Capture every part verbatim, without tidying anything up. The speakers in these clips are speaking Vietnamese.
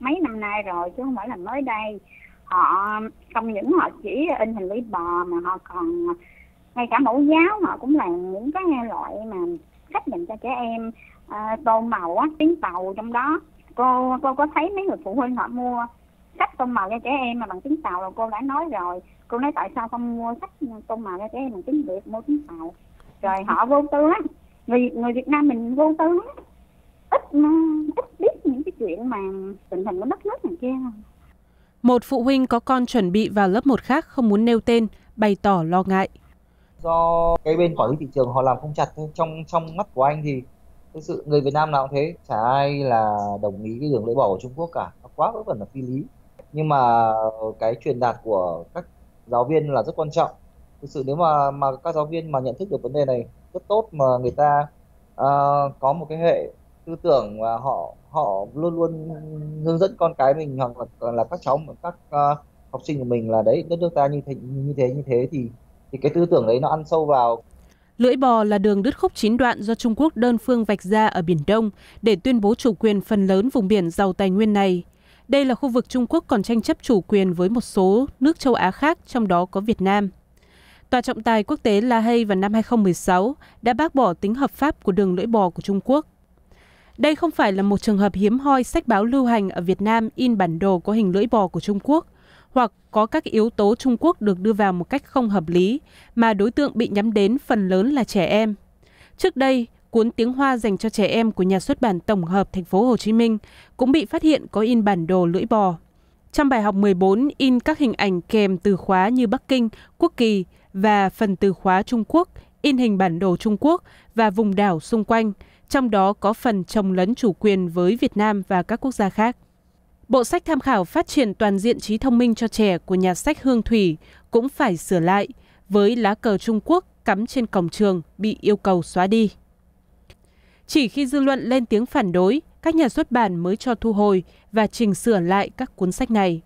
mấy năm nay rồi chứ không phải là mới đây. Họ không những họ chỉ in hình lưỡi bò mà họ còn ngay cả mẫu giáo họ cũng làm những cái loại mà sách dành cho trẻ em à, tôn màu á, tiếng Tàu trong đó. Cô cô có thấy mấy người phụ huynh họ mua sách tôn màu cho trẻ em mà bằng tiếng Tàu là cô đã nói rồi. Cô nói tại sao không mua sách tôn màu cho trẻ em bằng tiếng Việt, mua tiếng Tàu. Rồi họ vô tư á, người, người Việt Nam mình vô tư á, ít, ít biết những cái chuyện mà tình hình của đất nước này kia. Một phụ huynh có con chuẩn bị vào lớp một khác không muốn nêu tên, bày tỏ lo ngại. Do cái bên quản lý thị trường họ làm không chặt, trong trong mắt của anh thì cái sự người Việt Nam nào cũng thế, chả ai là đồng ý cái đường lưỡi bỏ của Trung Quốc cả, nó quá vớ vẩn là phi lý. Nhưng mà cái truyền đạt của các giáo viên là rất quan trọng. Thực sự nếu mà mà các giáo viên mà nhận thức được vấn đề này rất tốt, mà người ta uh, có một cái hệ tư tưởng và họ họ luôn luôn hướng dẫn con cái mình hoặc là, là các cháu các uh, học sinh của mình là đấy, đất nước ta như thế như thế như thế thì thì cái tư tưởng đấy nó ăn sâu vào. Lưỡi bò là đường đứt khúc chín đoạn do Trung Quốc đơn phương vạch ra ở Biển Đông để tuyên bố chủ quyền phần lớn vùng biển giàu tài nguyên này. Đây là khu vực Trung Quốc còn tranh chấp chủ quyền với một số nước châu Á khác, trong đó có Việt Nam. Tòa trọng tài quốc tế La Hay vào năm hai không một sáu đã bác bỏ tính hợp pháp của đường lưỡi bò của Trung Quốc. Đây không phải là một trường hợp hiếm hoi sách báo lưu hành ở Việt Nam in bản đồ có hình lưỡi bò của Trung Quốc, hoặc có các yếu tố Trung Quốc được đưa vào một cách không hợp lý, mà đối tượng bị nhắm đến phần lớn là trẻ em. Trước đây, cuốn Tiếng Hoa dành cho trẻ em của nhà xuất bản Tổng hợp Thành phố Hồ Chí Minh cũng bị phát hiện có in bản đồ lưỡi bò. Trong bài học mười bốn, in các hình ảnh kèm từ khóa như Bắc Kinh, quốc kỳ và phần từ khóa Trung Quốc, in hình bản đồ Trung Quốc và vùng đảo xung quanh, trong đó có phần chồng lấn chủ quyền với Việt Nam và các quốc gia khác. Bộ sách tham khảo phát triển toàn diện trí thông minh cho trẻ của nhà sách Hương Thủy cũng phải sửa lại, với lá cờ Trung Quốc cắm trên cổng trường bị yêu cầu xóa đi. Chỉ khi dư luận lên tiếng phản đối, các nhà xuất bản mới cho thu hồi và chỉnh sửa lại các cuốn sách này.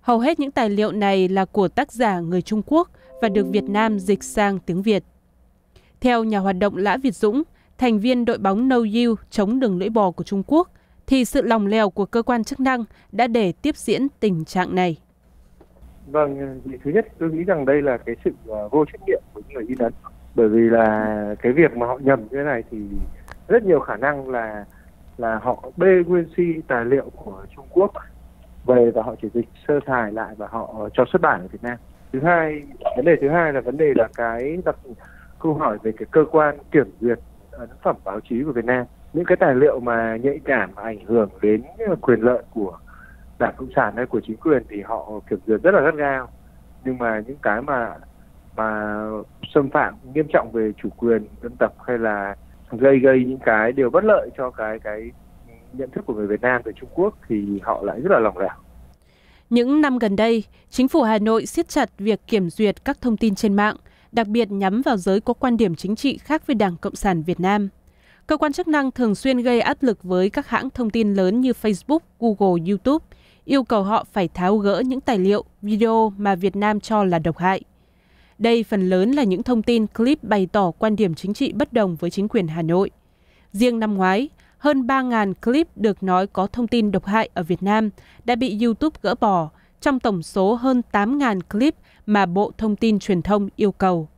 Hầu hết những tài liệu này là của tác giả người Trung Quốc và được Việt Nam dịch sang tiếng Việt. Theo nhà hoạt động Lã Việt Dũng, thành viên đội bóng No You chống đường lưỡi bò của Trung Quốc, thì sự lòng lèo của cơ quan chức năng đã để tiếp diễn tình trạng này. Vâng, thì thứ nhất tôi nghĩ rằng đây là cái sự vô trách nhiệm của những người in ấn. Bởi vì là cái việc mà họ nhầm như thế này thì rất nhiều khả năng là là họ bê nguyên si tài liệu của Trung Quốc về và họ chỉ dịch sơ sài lại và họ cho xuất bản ở Việt Nam. Thứ hai, vấn đề thứ hai là vấn đề là cái đặt câu hỏi về cái cơ quan kiểm duyệt ấn phẩm báo chí của Việt Nam. Những cái tài liệu mà nhạy cảm mà ảnh hưởng đến quyền lợi của Đảng Cộng sản hay của chính quyền thì họ kiểm duyệt rất là gắt gao, nhưng mà những cái mà mà xâm phạm nghiêm trọng về chủ quyền dân tộc hay là gây gây những cái điều bất lợi cho cái cái nhận thức của người Việt Nam về Trung Quốc thì họ lại rất là lỏng lẻo. Những năm gần đây, chính phủ Hà Nội siết chặt việc kiểm duyệt các thông tin trên mạng, đặc biệt nhắm vào giới có quan điểm chính trị khác với Đảng Cộng sản Việt Nam. Cơ quan chức năng thường xuyên gây áp lực với các hãng thông tin lớn như Facebook, Google, YouTube, yêu cầu họ phải tháo gỡ những tài liệu, video mà Việt Nam cho là độc hại. Đây phần lớn là những thông tin clip bày tỏ quan điểm chính trị bất đồng với chính quyền Hà Nội. Riêng năm ngoái, hơn ba nghìn clip được nói có thông tin độc hại ở Việt Nam đã bị YouTube gỡ bỏ, trong tổng số hơn tám nghìn clip mà Bộ Thông tin Truyền thông yêu cầu.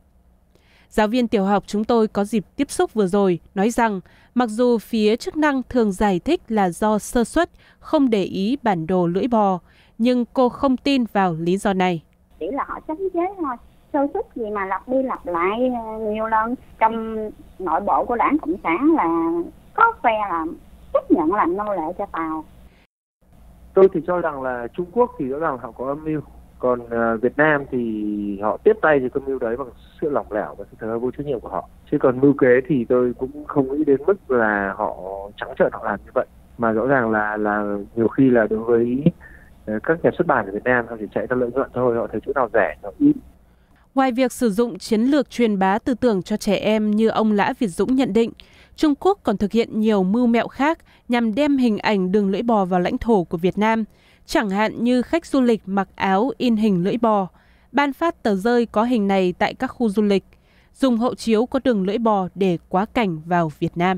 Giáo viên tiểu học chúng tôi có dịp tiếp xúc vừa rồi nói rằng mặc dù phía chức năng thường giải thích là do sơ suất, không để ý bản đồ lưỡi bò, nhưng cô không tin vào lý do này. Chỉ là họ tránh chế thôi, sơ suất gì mà lặp đi lặp lại nhiều lần. Trong nội bộ của Đảng Cộng sản là có phe là chấp nhận làm nô lệ cho Tàu. Tôi thì cho rằng là Trung Quốc thì rõ ràng họ có âm mưu. Còn Việt Nam thì họ tiếp tay thì âm mưu đấy bằng sự lỏng lẻo và sự thờ vô trách nhiệm của họ. Chứ còn mưu kế thì tôi cũng không nghĩ đến mức là họ trắng trợn họ làm như vậy. Mà rõ ràng là là nhiều khi là đối với các nhà xuất bản ở Việt Nam họ chỉ chạy ra lợi nhuận thôi, họ thấy chỗ nào rẻ họ in. Ngoài việc sử dụng chiến lược truyền bá tư tưởng cho trẻ em như ông Lã Việt Dũng nhận định, Trung Quốc còn thực hiện nhiều mưu mẹo khác nhằm đem hình ảnh đường lưỡi bò vào lãnh thổ của Việt Nam. Chẳng hạn như khách du lịch mặc áo in hình lưỡi bò, ban phát tờ rơi có hình này tại các khu du lịch, dùng hộ chiếu có đường lưỡi bò để quá cảnh vào Việt Nam.